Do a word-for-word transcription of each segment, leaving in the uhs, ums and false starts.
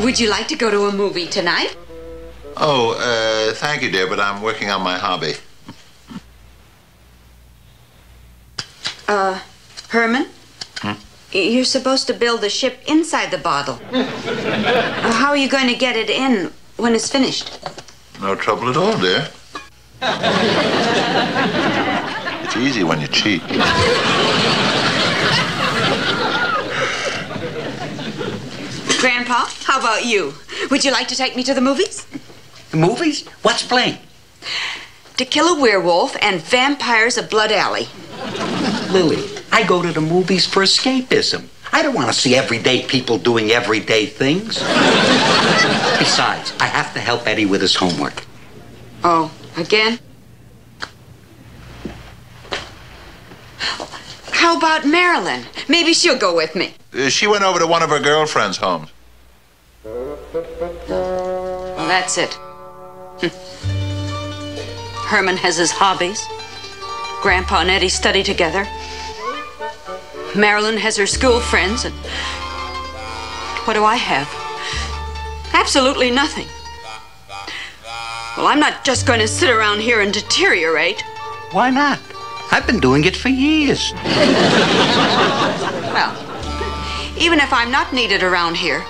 Would you like to go to a movie tonight? Oh, uh, thank you, dear, but I'm working on my hobby. Uh, Herman? Hmm? You're supposed to build the ship inside the bottle. How are you going to get it in when it's finished? No trouble at all, dear. It's easy when you cheat. Grandpa, how about you? Would you like to take me to the movies? The movies? What's playing? To Kill a Werewolf and Vampires of Blood Alley. Lily, I go to the movies for escapism. I don't want to see everyday people doing everyday things. Besides, I have to help Eddie with his homework. Oh, again? How about Marilyn? Maybe she'll go with me. Uh, she went over to one of her girlfriend's homes. Well, that's it. Hm. Herman has his hobbies. Grandpa and Eddie study together. Marilyn has her school friends, and what do I have? Absolutely nothing. Well, I'm not just going to sit around here and deteriorate. Why not? I've been doing it for years. Well, even if I'm not needed around here,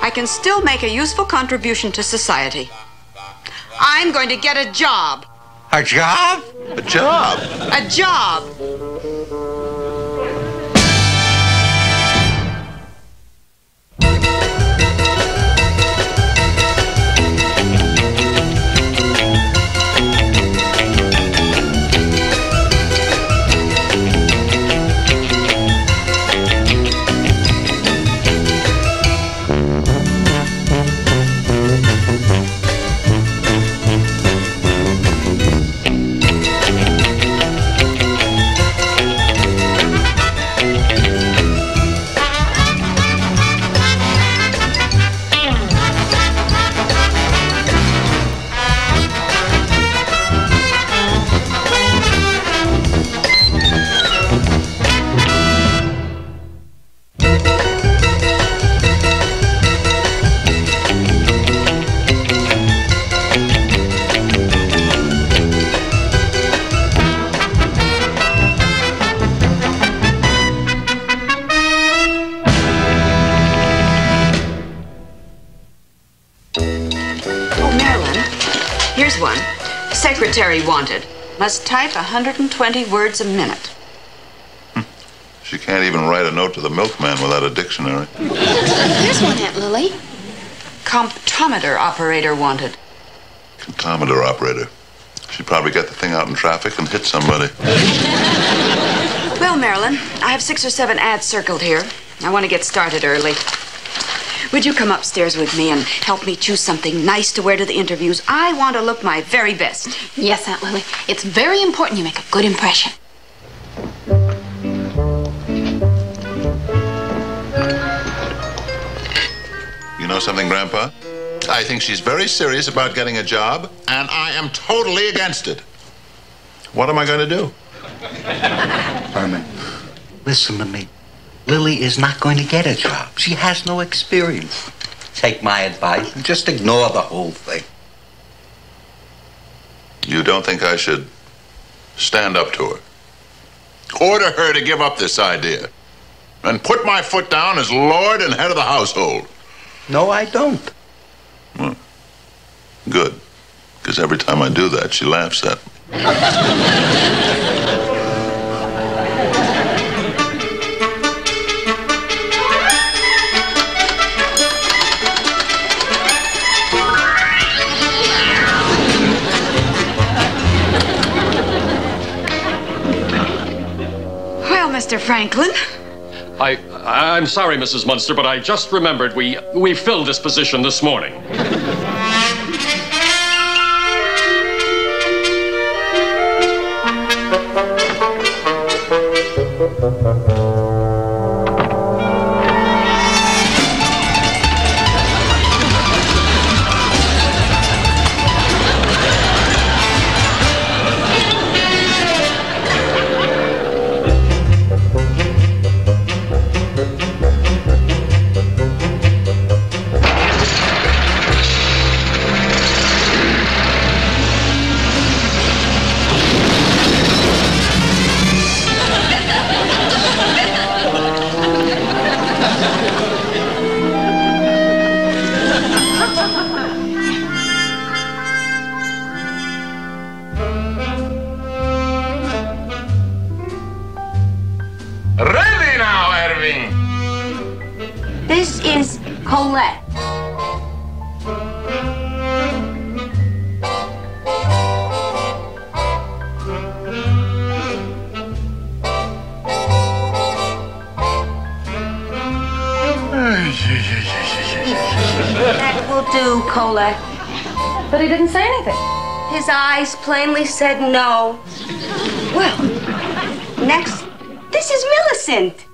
I can still make a useful contribution to society. I'm going to get a job. A job? A job? A job. Wanted. Must type one hundred twenty words a minute. She can't even write a note to the milkman without a dictionary. Here's one, Aunt Lily. Comptometer operator wanted. Comptometer operator. She'd probably get the thing out in traffic and hit somebody. Well, Marilyn, I have six or seven ads circled here. I want to get started early. Would you come upstairs with me and help me choose something nice to wear to the interviews? I want to look my very best. Yes, Aunt Lily. It's very important you make a good impression. You know something, Grandpa? I think she's very serious about getting a job, and I am totally against it. What am I going to do? Herman, listen to me. Lily is not going to get a job. She has no experience. Take my advice and just ignore the whole thing. You don't think I should stand up to her? Order her to give up this idea and put my foot down as lord and head of the household? No, I don't. Well, good, because every time I do that, she laughs at me. Mister Franklin. I, I'm sorry, Missus Munster, but I just remembered we, we filled this position this morning. This is Colette. That will do, Colette. But he didn't say anything. His eyes plainly said no. Well, next, this is Millicent.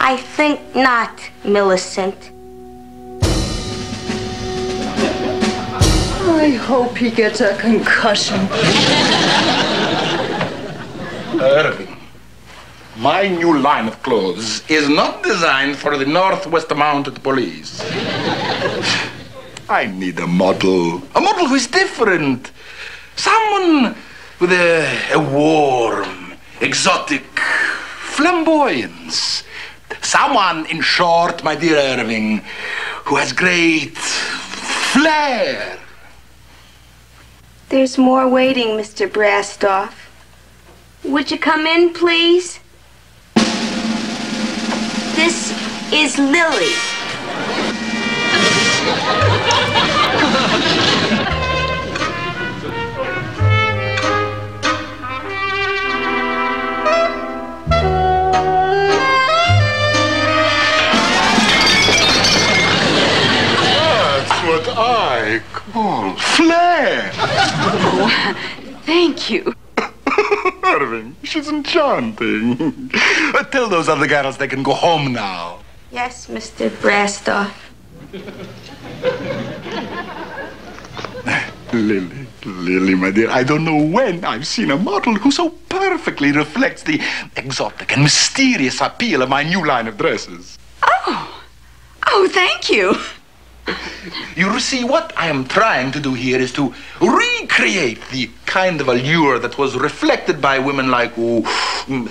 I think not, Millicent. I hope he gets a concussion. Irving, my new line of clothes is not designed for the Northwest Mounted Police. I need a model. A model who is different. Someone with a, a warm, exotic flamboyance. Someone, in short, my dear Irving, who has great flair. There's more waiting, Mister Brastoff. Would you come in, please? This is Lily. I call flair. Oh, thank you. Irving, she's enchanting. Tell those other girls they can go home now. Yes, Mister Brastoff. Lily, Lily, my dear, I don't know when I've seen a model who so perfectly reflects the exotic and mysterious appeal of my new line of dresses. Oh, oh, thank you. You see, what I am trying to do here is to recreate the kind of allure that was reflected by women like oh,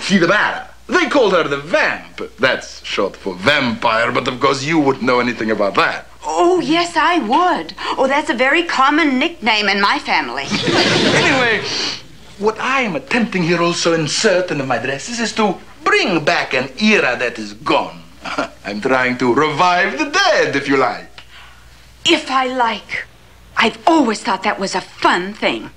Frida Barra. They called her the vamp. That's short for vampire, but of course you wouldn't know anything about that. Oh, yes, I would. Oh, that's a very common nickname in my family. Anyway, what I am attempting here also in certain of my dresses is to bring back an era that is gone. I'm trying to revive the dead, if you like. If I like. I've always thought that was a fun thing.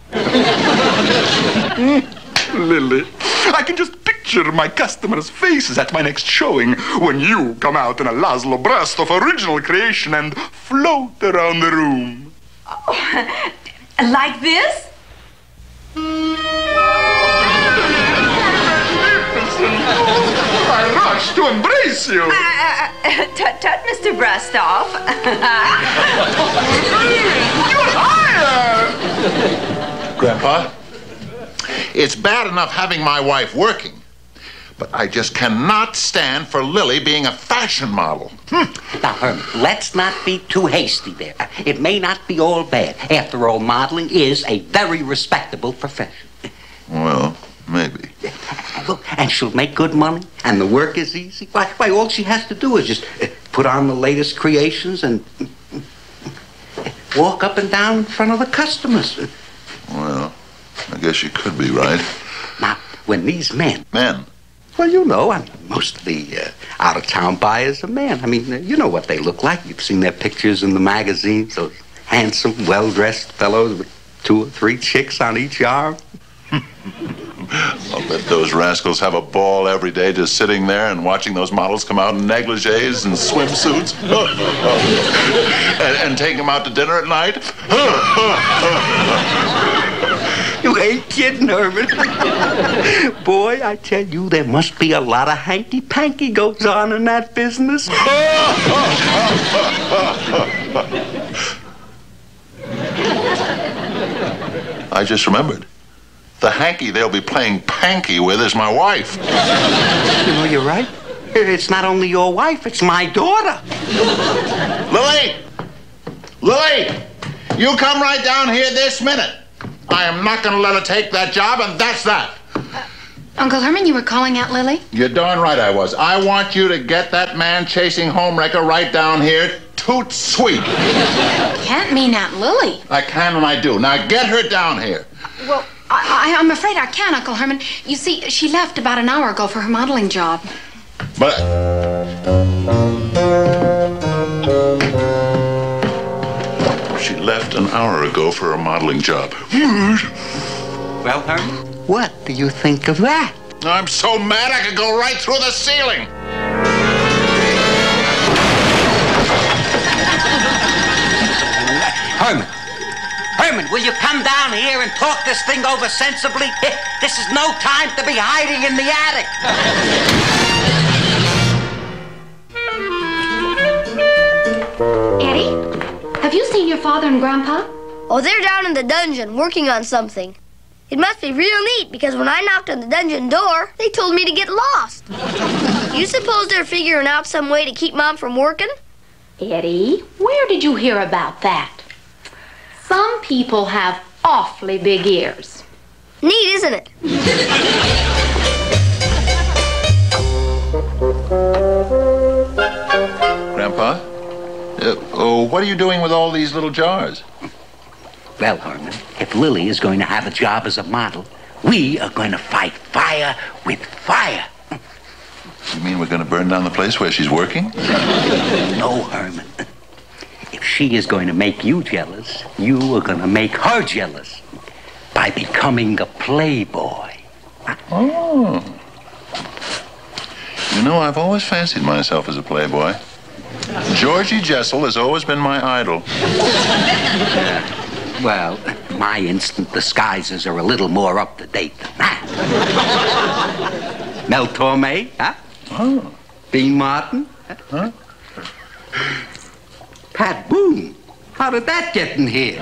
Lily, I can just picture my customers' faces at my next showing when you come out in a Laszlo Brastoff original creation and float around the room. Oh, like this? I rush to embrace you. Uh, uh, tut, tut, Mister Brastoff. You're hired! Grandpa, it's bad enough having my wife working, but I just cannot stand for Lily being a fashion model. Hmm. Now, Herman, let's not be too hasty there. It may not be all bad. After all, modeling is a very respectable profession. Well... maybe. Look, and she'll make good money, and the work is easy. Why, why, all she has to do is just put on the latest creations and walk up and down in front of the customers. Well, I guess you could be right. Now, when these men... Men? Well, you know, I mean, most of the uh, out-of-town buyers are men. I mean, you know what they look like. You've seen their pictures in the magazines, those handsome, well-dressed fellows with two or three chicks on each arm. I'll let those rascals have a ball every day just sitting there and watching those models come out in negligees and swimsuits. and, and take them out to dinner at night. You ain't kidding, Herman. Boy, I tell you, there must be a lot of hanky-panky goes on in that business. I just remembered. The hanky they'll be playing panky with is my wife. You know, you're right. It's not only your wife, it's my daughter. Lily! Lily! You come right down here this minute. I am not going to let her take that job, and that's that. Uh, Uncle Herman, you were calling out Lily? You're darn right I was. I want you to get that man chasing homewrecker right down here toot sweet. You can't mean out Lily. I can and I do. Now get her down here. Well, I, I, I'm afraid I can, Uncle Herman. You see, she left about an hour ago for her modeling job. But... She left an hour ago for her modeling job. Well, Herman, what do you think of that? I'm so mad I could go right through the ceiling. Herman. Herman, will you come down here and talk this thing over sensibly? This is no time to be hiding in the attic. Eddie, have you seen your father and Grandpa? Oh, they're down in the dungeon working on something. It must be real neat, because when I knocked on the dungeon door, they told me to get lost. You suppose they're figuring out some way to keep Mom from working? Eddie, where did you hear about that? Some people have awfully big ears. Neat, isn't it? Grandpa, uh, oh, what are you doing with all these little jars? Well, Herman, if Lily is going to have a job as a model, we are going to fight fire with fire. You mean we're going to burn down the place where she's working? No, Herman. If she is going to make you jealous, you are going to make her jealous by becoming a playboy. Oh. You know, I've always fancied myself as a playboy. Georgie Jessel has always been my idol. Uh, well, my instant disguises are a little more up to date than that. Mel Torme, huh? Oh. Dean Martin? Huh? Pat Boone. How did that get in here?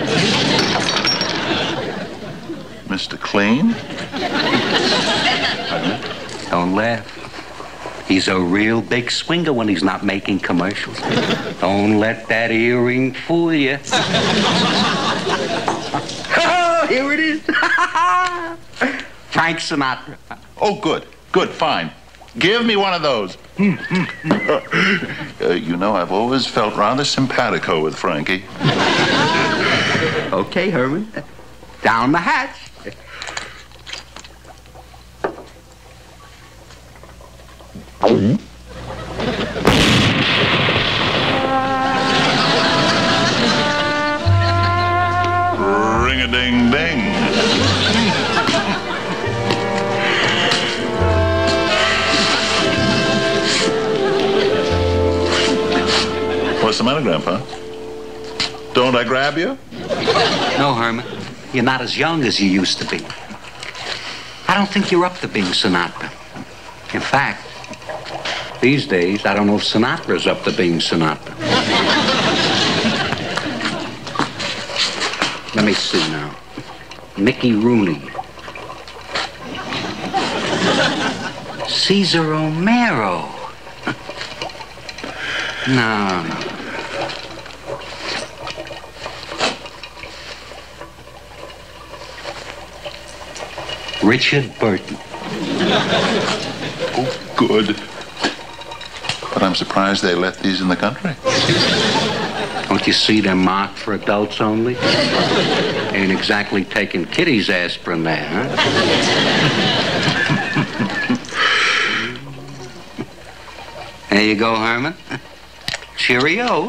Mister Clean? Don't laugh. He's a real big swinger when he's not making commercials. Don't let that earring fool you. Oh, here it is. Frank Sinatra. Oh, good. Good, fine. Give me one of those. uh, you know, I've always felt rather simpatico with Frankie. Okay, Herman. Down the hatch. Ring-a-ding-ding. What's the matter, Grandpa? Don't I grab you? No, Herman. You're not as young as you used to be. I don't think you're up to being Sinatra. In fact, these days, I don't know if Sinatra's up to being Sinatra. Let me see now. Mickey Rooney. Cesar Romero. No, no. Richard Burton. Oh, good. But I'm surprised they left these in the country. Don't you see they're marked for adults only? Ain't exactly taking Kitty's aspirin there, huh? There you go, Herman. Cheerio.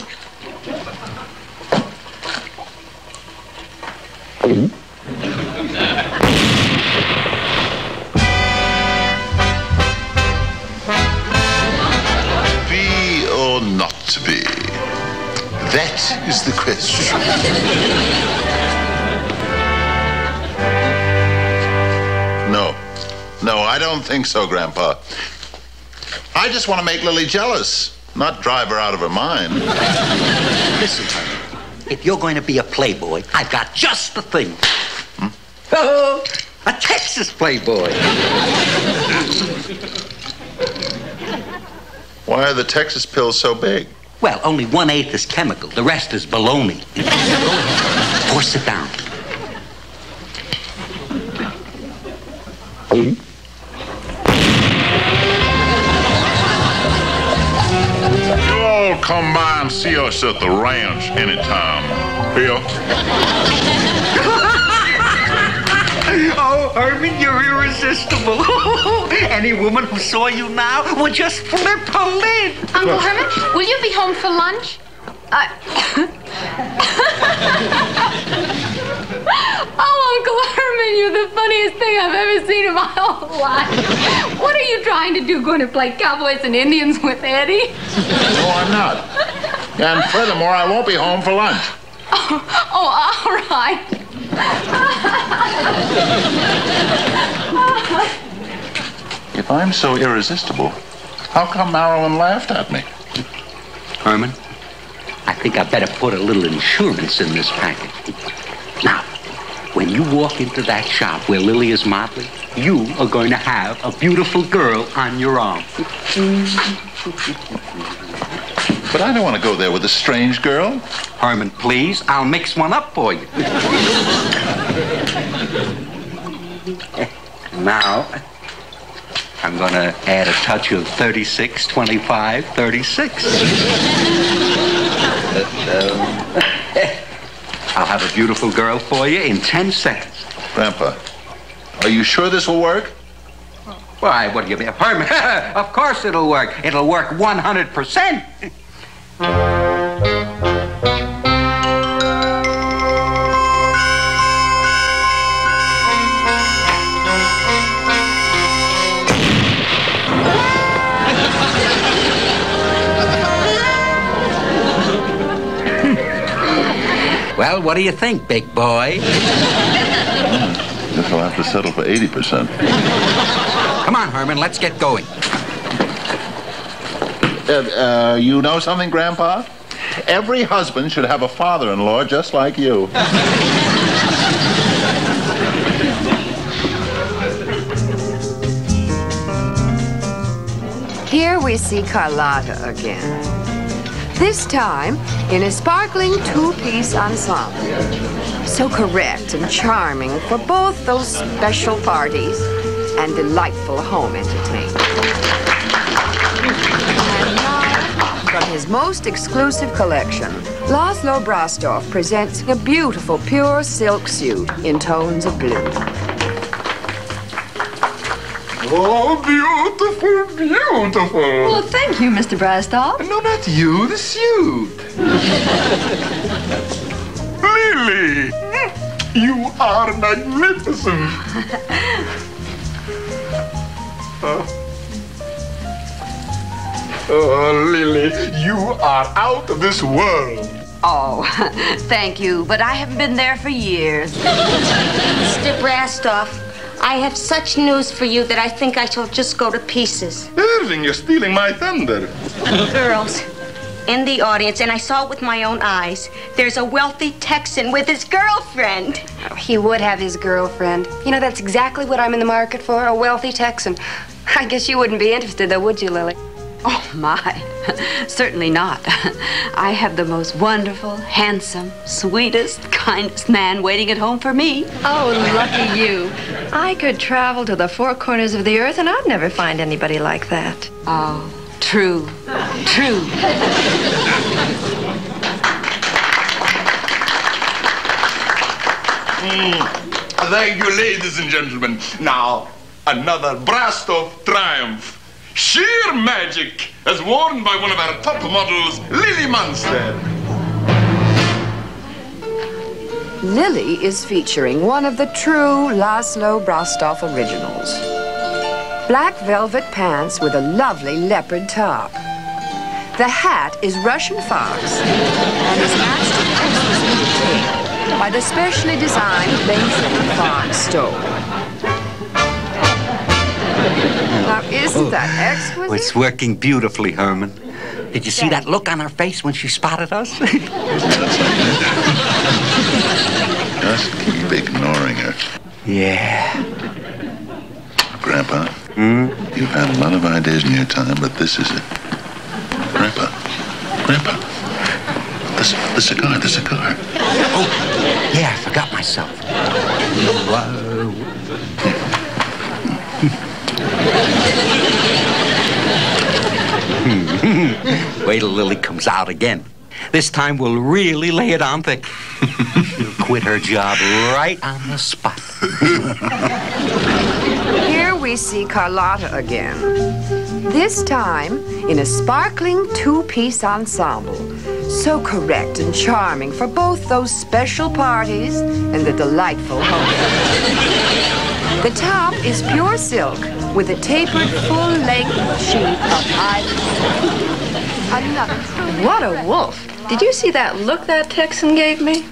That is the question. No. No, I don't think so, Grandpa. I just want to make Lily jealous, not drive her out of her mind. Listen, Herman, if you're going to be a playboy, I've got just the thing. Hmm? Oh, a Texas playboy. Why are the Texas pills so big? Well, only one-eighth is chemical. The rest is baloney. Go ahead. Force it down. him. You all come by and see us at the ranch anytime. Here. Oh, Herman, you're irresistible. Any woman who saw you now would just flip her lid. Uncle Herman, will you be home for lunch? I... Oh, Uncle Herman, you're the funniest thing I've ever seen in my whole life. What are you trying to do, going to play cowboys and Indians with Eddie? No, I'm not. And furthermore, I won't be home for lunch. Oh, oh all right. If I'm so irresistible, how come Marilyn laughed at me? Herman? I think I better put a little insurance in this package. Now, when you walk into that shop where Lily is modeling, you are going to have a beautiful girl on your arm. But I don't want to go there with a strange girl. Herman, please, I'll mix one up for you. Now, I'm going to add a touch of thirty-six, twenty-five, thirty-six. But, um, I'll have a beautiful girl for you in ten seconds. Grandpa, are you sure this will work? Why, what do you mean? Herman, of course it'll work. It'll work one hundred percent. Well, what do you think, big boy? Mm, guess I'll have to settle for eighty percent. Come on, Herman, let's get going. Uh, uh, you know something, Grandpa? Every husband should have a father-in-law just like you. Here we see Carlotta again. This time, in a sparkling two-piece ensemble. So correct and charming for both those special parties and delightful home entertainment. And now, from his most exclusive collection, Laszlo Brastoff presents a beautiful pure silk suit in tones of blue. Oh, beautiful, beautiful. Well, thank you, Mister Brastoff. No, not you, the suit. Lily, you are magnificent. uh, oh, Lily, you are out of this world. Oh, thank you, but I haven't been there for years. Mister Brastoff, I have such news for you that I think I shall just go to pieces. Irving, you're stealing my thunder. Girls, in the audience, and I saw it with my own eyes, there's a wealthy Texan with his girlfriend. Oh, he would have his girlfriend. You know, that's exactly what I'm in the market for, a wealthy Texan. I guess you wouldn't be interested, though, would you, Lily? Oh, my. Certainly not. I have the most wonderful, handsome, sweetest, kindest man waiting at home for me. Oh, lucky you. I could travel to the four corners of the earth and I'd never find anybody like that. Oh, true. True. Mm. Thank you, ladies and gentlemen. Now, another Brastoff triumph. Sheer magic, as worn by one of our top models, Lily Munster. Lily is featuring one of the true Laszlo Brastoff originals. Black velvet pants with a lovely leopard top. The hat is Russian Fox and is matched to Texas blue by the specially designed Lindsay Fox stole. Now, isn't that exquisite? Oh, it's working beautifully, Herman. Did you see that look on her face when she spotted us? Just keep ignoring her. Yeah. Grandpa, mm? You've had a lot of ideas in your time, but this is it. Grandpa, Grandpa, the, the cigar, the cigar. Oh, yeah, I forgot myself. Wait till Lily comes out again. This time we'll really lay it on thick. She'll quit her job right on the spot. Here we see Carlotta again. This time in a sparkling two-piece ensemble. So correct and charming for both those special parties and the delightful home. The top is pure silk with a tapered full-length sheet of ivory. Another. What a wolf. Did you see that look that Texan gave me?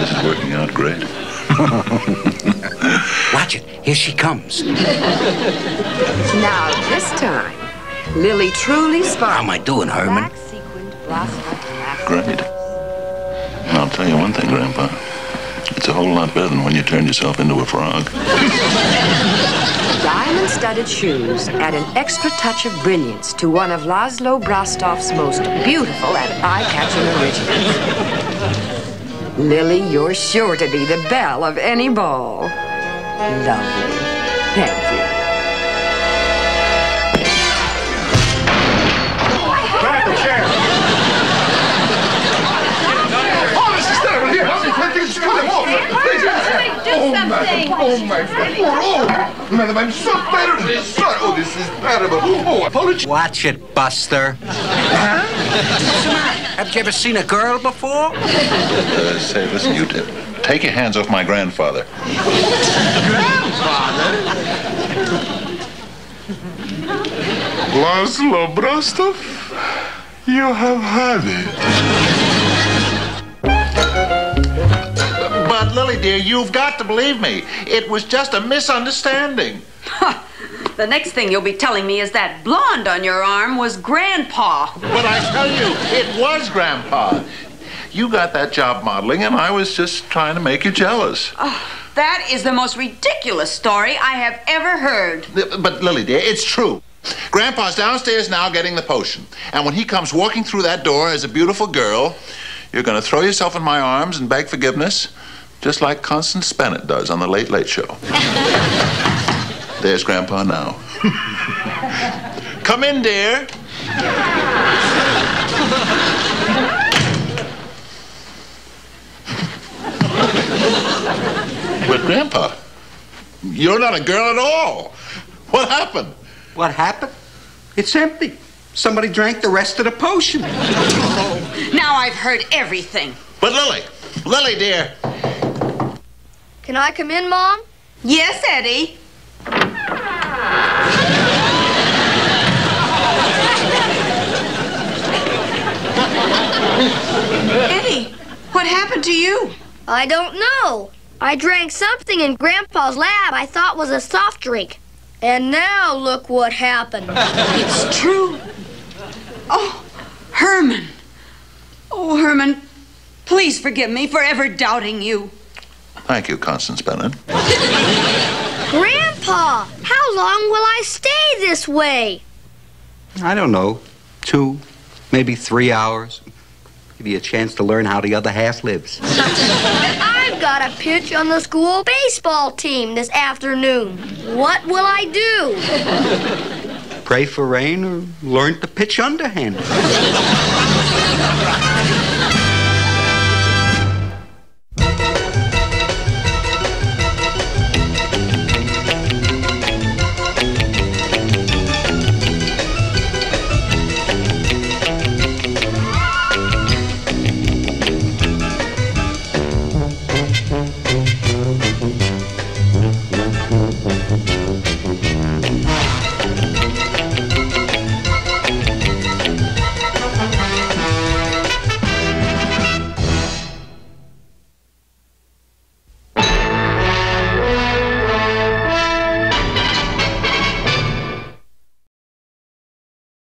It's working out great. Watch it. Here she comes. Now, this time, Lily truly sparked. How am I doing, Herman? Great. And I'll tell you one thing, Grandpa. It's a whole lot better than when you turn yourself into a frog. Diamond-studded shoes add an extra touch of brilliance to one of Laszlo Brastoff's most beautiful and eye-catching originals. Lily, you're sure to be the belle of any ball. Lovely. Thank you. Grab the chair. Oh, Missus Sterling, here, help me. Please, do something. Oh, my friend. Oh, madam, I'm so terribly sorry. Oh, this is terrible. Oh, apologies. Watch it, Buster. Huh? Have you ever seen a girl before? Uh, say, listen, you t take your hands off my grandfather. Grandfather? Laszlo Brastoff, you have had it. But, Lily, dear, you've got to believe me. It was just a misunderstanding. The next thing you'll be telling me is that blonde on your arm was Grandpa. But I tell you, it was Grandpa. You got that job modeling, and I was just trying to make you jealous. Oh, that is the most ridiculous story I have ever heard. But, Lily, dear, it's true. Grandpa's downstairs now getting the potion. And when he comes walking through that door as a beautiful girl, you're going to throw yourself in my arms and beg forgiveness, just like Constance Bennett does on The Late Late Show. There's Grandpa now. Come in, dear. But, Grandpa, you're not a girl at all. What happened? What happened? It's empty. Somebody drank the rest of the potion. Oh, now I've heard everything. But, Lily, Lily, dear. Can I come in, Mom? Yes, Eddie. Eddie, what happened to you? I don't know. I drank something in Grandpa's lab I thought was a soft drink. And now look what happened. It's true. Oh, Herman. Oh, Herman, please forgive me for ever doubting you. Thank you, Constance Bennett. Grandpa, how long will I stay this way? I don't know. Two, maybe three hours. Give you a chance to learn how the other half lives. I've got a pitch on the school baseball team this afternoon. What will I do? Pray for rain or learn to pitch underhand.